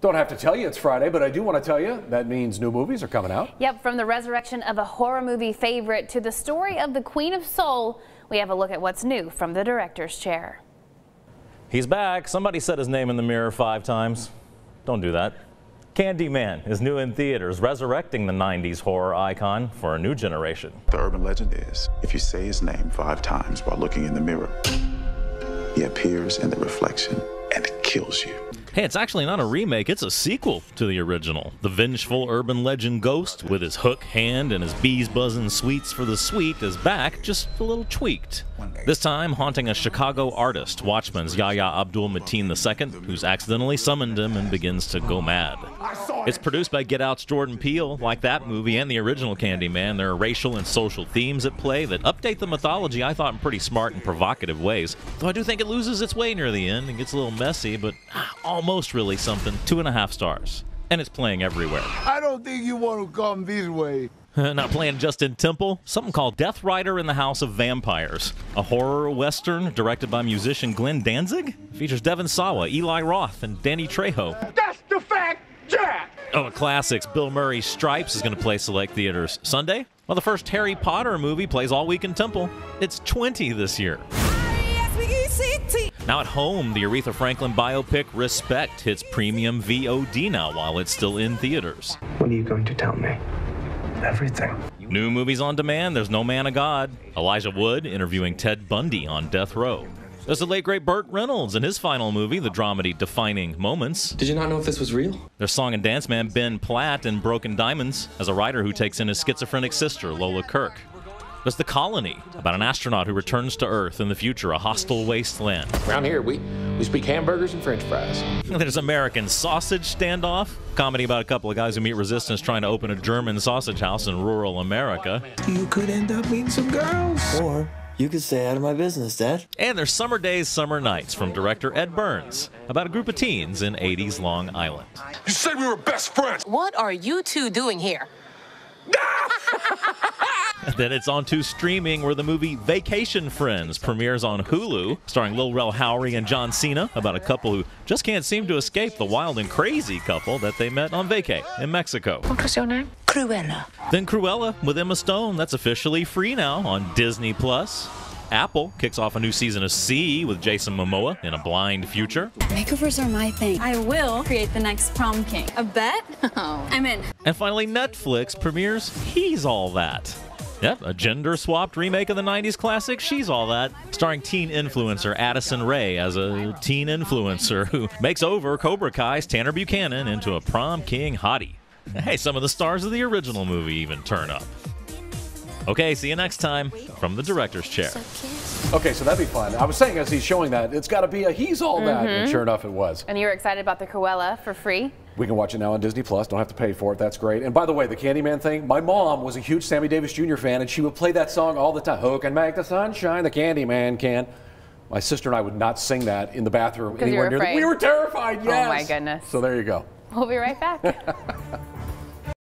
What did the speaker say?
Don't have to tell you it's Friday, but I do want to tell you that means new movies are coming out. Yep, from the resurrection of a horror movie favorite to the story of the Queen of Soul, we have a look at what's new from the director's chair. He's back. Somebody said his name in the mirror 5 times. Don't do that. Candyman is new in theaters, resurrecting the 90s horror icon for a new generation. The urban legend is, if you say his name 5 times while looking in the mirror, he appears in the reflection and kills you. Hey, it's actually not a remake, it's a sequel to the original. The vengeful urban legend ghost with his hook hand and his bees buzzing sweets for the sweet is back, just a little tweaked. This time haunting a Chicago artist, Watchmen's Yaya Abdul-Mateen II, who's accidentally summoned him and begins to go mad. It's produced by Get Out's Jordan Peele. Like that movie and the original Candyman, there are racial and social themes at play that update the mythology, I thought, in pretty smart and provocative ways. Though I do think it loses its way near the end and gets a little messy, but almost really something. 2.5 stars. And it's playing everywhere. I don't think you want to come this way. Not playing Justin Temple, something called Death Rider in the House of Vampires. A horror western directed by musician Glenn Danzig. Features Devin Sawa, Eli Roth, and Danny Trejo. That's the fact, Jack! Oh, a classics. Bill Murray's Stripes is going to play select theaters Sunday. Well, the first Harry Potter movie plays all week in Temple. It's 20 this year. Now at home, the Aretha Franklin biopic Respect hits premium VOD now while it's still in theaters. What are you going to tell me? Everything. New movies on demand, there's No Man of God. Elijah Wood interviewing Ted Bundy on death row. There's the late great Burt Reynolds in his final movie, the dramedy Defining Moments. Did you not know if this was real? There's song and dance man Ben Platt in Broken Diamonds as a writer who takes in his schizophrenic sister, Lola Kirk. There's The Colony, about an astronaut who returns to Earth in the future, a hostile wasteland. Around here, we speak hamburgers and french fries. There's American Sausage Standoff, comedy about a couple of guys who meet resistance trying to open a German sausage house in rural America. You could end up meeting some girls. Or you could stay out of my business, Dad. And there's Summer Days, Summer Nights from director Ed Burns, about a group of teens in 80s Long Island. You said we were best friends. What are you two doing here? Then it's on to streaming, where the movie Vacation Friends premieres on Hulu, starring Lil Rel Howery and John Cena, about a couple who just can't seem to escape the wild and crazy couple that they met on vacay in Mexico. What was your name? Cruella. Then Cruella with Emma Stone, that's officially free now on Disney+. Apple kicks off a new season of C with Jason Momoa in a blind future. Makeovers are my thing. I will create the next prom king. A bet? Oh, I'm in. And finally, Netflix premieres He's All That. Yep, a gender-swapped remake of the 90s classic She's All That, starring teen influencer Addison Rae as a teen influencer who makes over Cobra Kai's Tanner Buchanan into a prom king hottie. Hey, some of the stars of the original movie even turn up. Okay, see you next time from the director's chair. Okay, so that'd be fun. I was saying as he's showing that, it's got to be a He's All That, and sure enough it was. And you were excited about the Cruella for free? We can watch it now on Disney+, don't have to pay for it, that's great. And by the way, the Candyman thing, my mom was a huge Sammy Davis Jr. fan, and she would play that song all the time. Who can make the sunshine, the Candyman can. My sister and I would not sing that in the bathroom anywhere near. We were terrified, yes! Oh my goodness. So there you go. We'll be right back.